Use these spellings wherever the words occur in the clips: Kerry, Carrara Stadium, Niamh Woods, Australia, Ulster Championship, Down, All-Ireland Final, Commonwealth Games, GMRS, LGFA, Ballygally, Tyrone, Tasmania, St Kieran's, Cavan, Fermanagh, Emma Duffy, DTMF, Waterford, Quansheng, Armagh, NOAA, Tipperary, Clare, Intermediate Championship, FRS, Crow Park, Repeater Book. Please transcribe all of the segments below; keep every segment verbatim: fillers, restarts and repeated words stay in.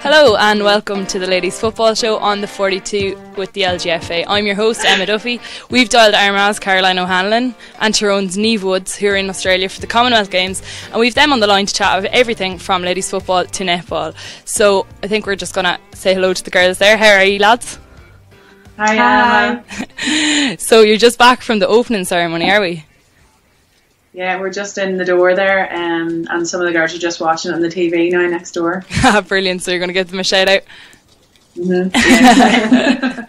Hello and welcome to the Ladies Football Show on the forty-two with the L G F A. I'm your host, Emma Duffy. We've dialed Armagh's Caroline O'Hanlon and Tyrone's Niamh Woods, who are in Australia for the Commonwealth Games, and we've them on the line to chat about everything from ladies football to netball. So I think we're just going to say hello to the girls there. How are you, lads? Hi. Hi. So you're just back from the opening ceremony, are we? Yeah, we're just in the door there, um, and some of the girls are just watching it on the T V now next door. Brilliant, so you're going to give them a shout out? Mm-hmm.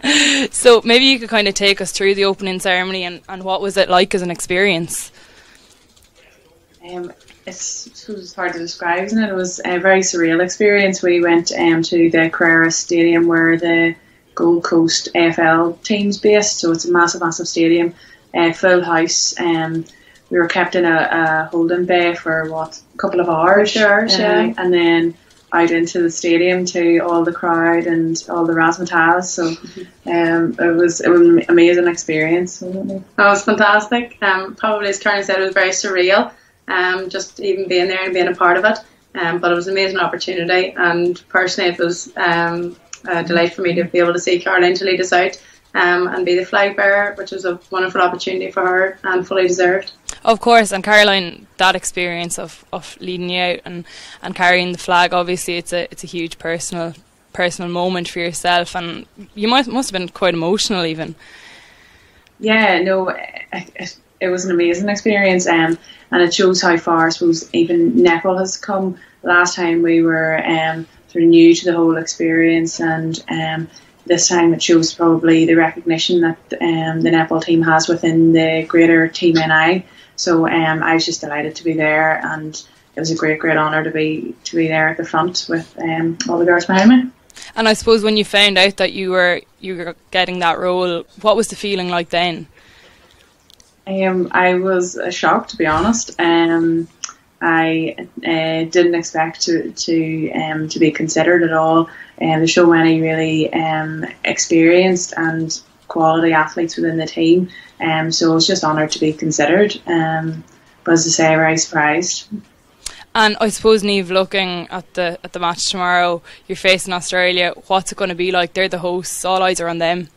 Yeah. So maybe you could kind of take us through the opening ceremony and, and what was it like as an experience? Um, it's, it's hard to describe, isn't it? It was a very surreal experience. We went um, to the Carrara Stadium where the Gold Coast A F L team's based, so it's a massive, massive stadium, uh, full house, and... Um, we were kept in a, a holding bay for, what, a couple of hours, sure, uh, yeah. and then out into the stadium to all the crowd and all the razzmatazz. So um, it was it was an amazing experience. Wasn't it? That was fantastic. Um, probably, as Karen said, it was very surreal, um, just even being there and being a part of it. Um, but it was an amazing opportunity, and personally it was um, a delight for me to be able to see Caroline to lead us out um, and be the flag bearer, which was a wonderful opportunity for her and fully deserved. Of course, and Caroline, that experience of, of leading you out and, and carrying the flag, obviously it's a it's a huge personal personal moment for yourself, and you must must have been quite emotional even. Yeah, no, it, it was an amazing experience, um, and it shows how far, I suppose, even netball has come. Last time we were um, sort of new to the whole experience, and um, this time it shows probably the recognition that um, the netball team has within the greater Team N I. So um, I was just delighted to be there, and it was a great, great honour to be to be there at the front with um, all the girls behind me. And I suppose when you found out that you were you were getting that role, what was the feeling like then? Um, I was uh, shocked, to be honest. Um, I uh, didn't expect to to um, to be considered at all. And um, there's so many really um, experienced and quality athletes within the team, um, so I was just honoured to be considered, um, but as I say, very surprised. And I suppose, Niamh, looking at the at the match tomorrow, you're facing Australia. What's it going to be like? They're the hosts, all eyes are on them.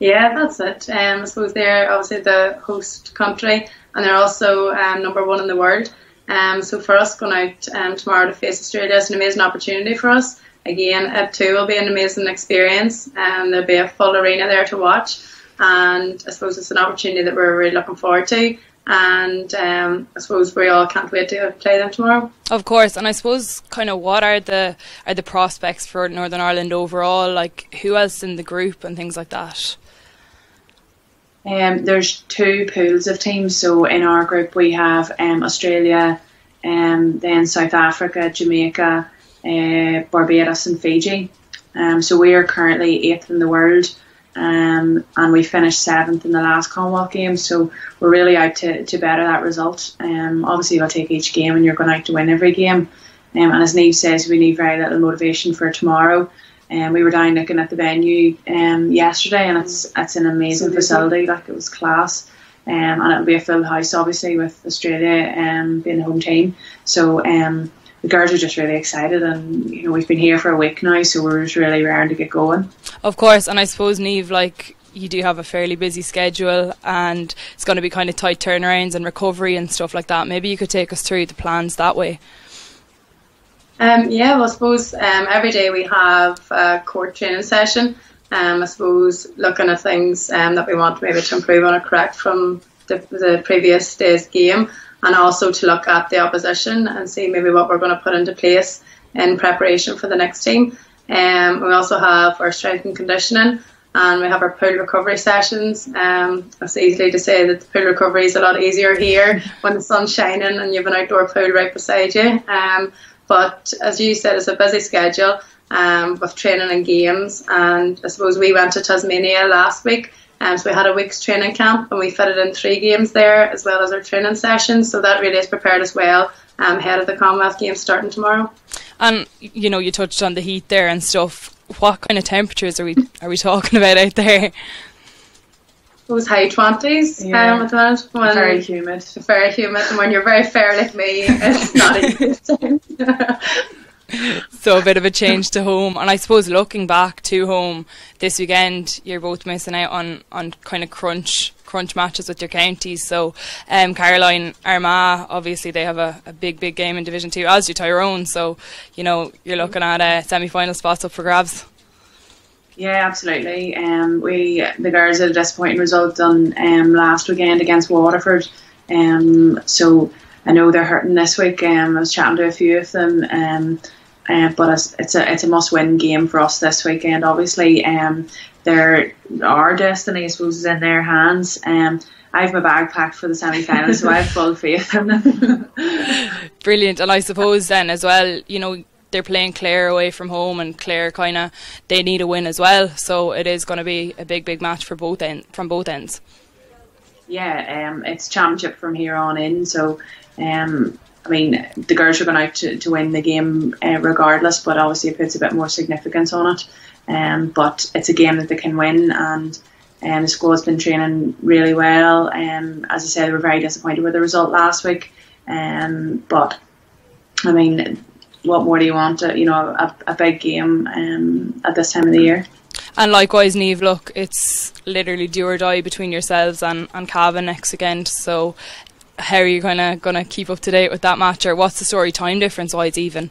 Yeah, that's it. Um, I suppose they're obviously the host country, and they're also um, number one in the world, um, so for us going out um, tomorrow to face Australia is an amazing opportunity for us. Again, it too will be an amazing experience, and there'll be a full arena there to watch, and I suppose it's an opportunity that we're really looking forward to, and um, I suppose we all can't wait to play them tomorrow. Of course. And I suppose, kind of, what are the are the prospects for Northern Ireland overall, like who else in the group and things like that? Um, there's two pools of teams, so in our group we have um, Australia, um, then South Africa, Jamaica, Uh, Barbados and Fiji. Um, so we are currently eighth in the world, um, and we finished seventh in the last Commonwealth Games, so we're really out to, to better that result. Um, obviously we'll take each game, and you're going out to win every game, um, and as Niamh says, we need very little motivation for tomorrow. Um, we were down looking at the venue um, yesterday, and it's, it's an amazing facility, like it was class. Um, and it'll be a full house, obviously, with Australia um, being the home team, so um, the girls are just really excited, and you know, we've been here for a week now, so we're just really raring to get going. Of course. And I suppose, Niamh, like, you do have a fairly busy schedule, and it's going to be kind of tight turnarounds and recovery and stuff like that. Maybe you could take us through the plans that way. Um, yeah, well, I suppose um, every day we have a court training session. Um, I suppose looking at things um, that we want maybe to improve on or correct from the, the previous day's game, and also to look at the opposition and see maybe what we're going to put into place in preparation for the next team. Um, we also have our strength and conditioning, and we have our pool recovery sessions. Um, it's easily to say that the pool recovery is a lot easier here when the sun's shining and you have an outdoor pool right beside you. Um, but as you said, it's a busy schedule um, with training and games, and I suppose we went to Tasmania last week. Um, so we had a week's training camp, and we fitted in three games there as well as our training sessions, so that really has prepared us well um, ahead of the Commonwealth Games starting tomorrow. And you know, you touched on the heat there and stuff. What kind of temperatures are we are we talking about out there? It was high twenties. Yeah. Um, that, when very humid. Very humid, and when you're very fair like me, it's not a good time. So a bit of a change to home. And I suppose looking back to home this weekend, you're both missing out on, on kind of crunch crunch matches with your counties. So um, Caroline, Armagh, obviously they have a, a big, big game in Division two, as do Tyrone. So, you know, you're looking at uh, semi-final spots up for grabs. Yeah, absolutely. Um, we the girls had a disappointing result on um, last weekend against Waterford. Um, so I know they're hurting this week. Um, I was chatting to a few of them, um, uh, but it's, it's a it's a must-win game for us this weekend. Obviously, um, their our destiny, I suppose, is in their hands. Um, I have my bag packed for the semi-final, so I have full faith in them. Brilliant, and I suppose then as well, you know, they're playing Clare away from home, and Clare kind of they need a win as well, so it is going to be a big big match for both end, from both ends. Yeah, um, it's championship from here on in, so um, I mean the girls are going out to, to win the game uh, regardless, but obviously it puts a bit more significance on it, um, but it's a game that they can win, and um, the squad's been training really well. Um, as I said, we were very disappointed with the result last week, um, but I mean, what more do you want? You know, a, a big game um, at this time of the year. And likewise, Niamh, look, it's literally do or die between yourselves and, and Cavan next weekend. So how are you kind of going to keep up to date with that match, or what's the story time difference-wise even?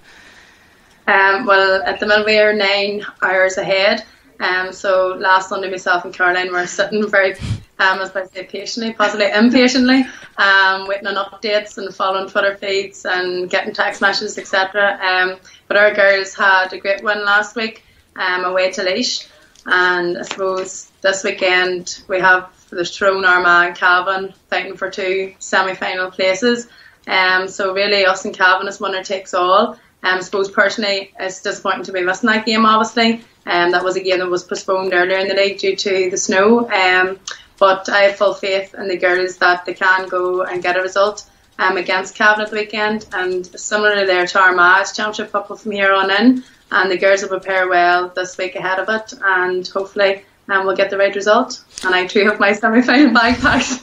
Um, well, at the moment we are nine hours ahead. Um, so last Sunday, myself and Caroline were sitting very, um, as I say, patiently, possibly impatiently, um, waiting on updates and following Twitter feeds and getting text messages, et cetera. Um, but our girls had a great win last week, um, away to Leash, and I suppose this weekend we have the Tyrone, Armagh, and Cavan fighting for two semi-final places. Um, so really, us and Cavan is winner takes all. Um, I suppose personally, it's disappointing to be missing that game, obviously. Um, that was a game that was postponed earlier in the league due to the snow. Um, but I have full faith in the girls that they can go and get a result um, against Cavan at the weekend. And similarly there to Armagh's championship football from here on in. And the girls will prepare well this week ahead of it. And hopefully um, we'll get the right result. And I too have my semi-final bag packed.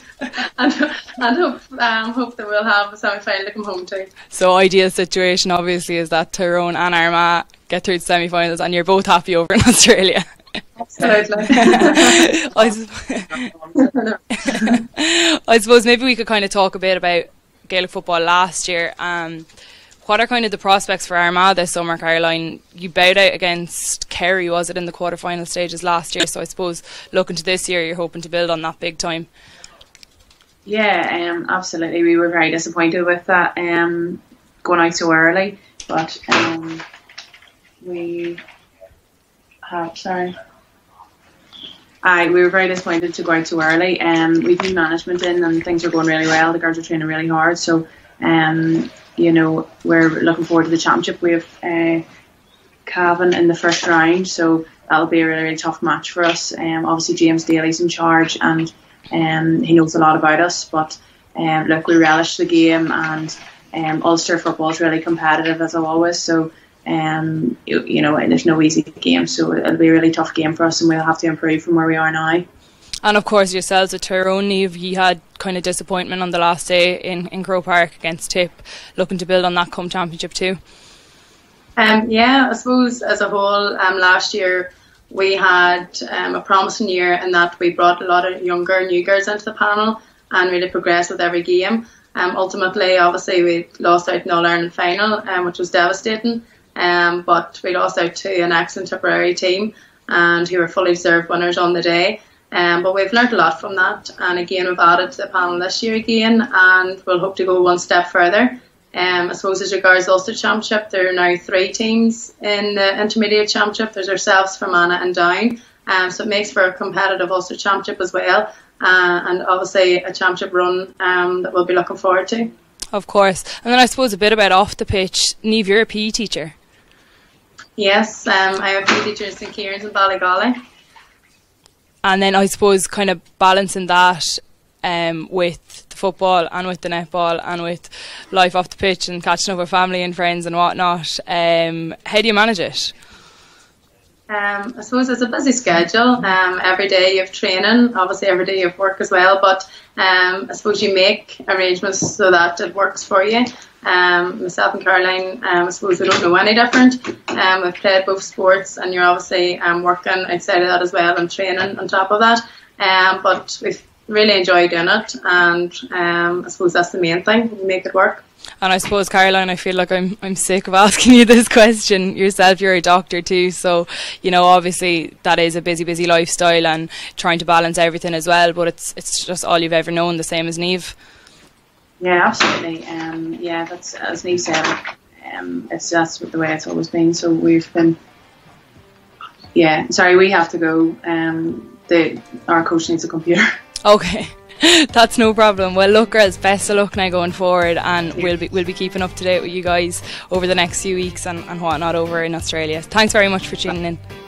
and and hope, um, hope that we'll have a semi-final to come home to. So ideal situation obviously is that Tyrone and Armagh get through the semi-finals, and you're both happy over in Australia. Absolutely. I, I suppose maybe we could kind of talk a bit about Gaelic football last year. Um, what are kind of the prospects for Armagh this summer, Caroline? You bowed out against Kerry, was it, in the quarter-final stages last year? So I suppose looking to this year, you're hoping to build on that big time. Yeah, um, absolutely. We were very disappointed with that, um, going out so early, but um, we have, sorry. Aye, we were very disappointed to go out so early. Um, we've new management in and things are going really well. The girls are training really hard, so um, you know, we're looking forward to the championship. We have uh, Cavan in the first round, so that'll be a really, really tough match for us. Um, obviously James Daly's in charge, and Um, he knows a lot about us, but um, look, we relish the game, and um, Ulster football is really competitive as always, so um, you, you know, there's no easy game, so it'll be a really tough game for us, and we'll have to improve from where we are now. And of course yourselves at Tyrone, Niamh, you had kind of disappointment on the last day in, in Crow Park against Tip, looking to build on that come championship too. Um, yeah, I suppose as a whole um, last year we had um, a promising year in that we brought a lot of younger, new girls into the panel and really progressed with every game. Um, ultimately, obviously, we lost out in All-Ireland Final, um, which was devastating, um, but we lost out to an excellent Tipperary team and who were fully deserved winners on the day. Um, but we've learned a lot from that, and again, we've added to the panel this year again, and we'll hope to go one step further. Um, I suppose as regards the Ulster Championship, there are now three teams in the Intermediate Championship. There's ourselves, Fermanagh and Down. Um, so it makes for a competitive Ulster Championship as well. Uh, and obviously a championship run um, that we'll be looking forward to. Of course. And then I suppose a bit about off the pitch. Niamh, you're a P E teacher. Yes, um, I am a P E teacher in St Kieran's and Ballygally. And then I suppose kind of balancing that um, with football and with the netball and with life off the pitch and catching up with family and friends and whatnot, um, how do you manage it? Um, I suppose it's a busy schedule. Um, every day you have training, obviously every day you have work as well, but um, I suppose you make arrangements so that it works for you. Um, myself and Caroline, um, I suppose we don't know any different. Um, I've played both sports, and you're obviously um, working outside of that as well and training on top of that. Um, but we've really enjoyed doing it, and um, I suppose that's the main thing, we make it work. And I suppose, Caroline, I feel like I'm I'm sick of asking you this question yourself. You're a doctor too, so you know obviously that is a busy, busy lifestyle and trying to balance everything as well. But it's it's just all you've ever known, the same as Niamh. Yeah, absolutely. Um, yeah, that's as Niamh said. Um, it's that's the way it's always been. So we've been. Yeah, sorry, we have to go. Um, the our coach needs a computer. Okay. That's no problem. Well, look, girls, best of luck now going forward, and we'll be we'll be keeping up to date with you guys over the next few weeks and, and whatnot over in Australia. Thanks very much for tuning in.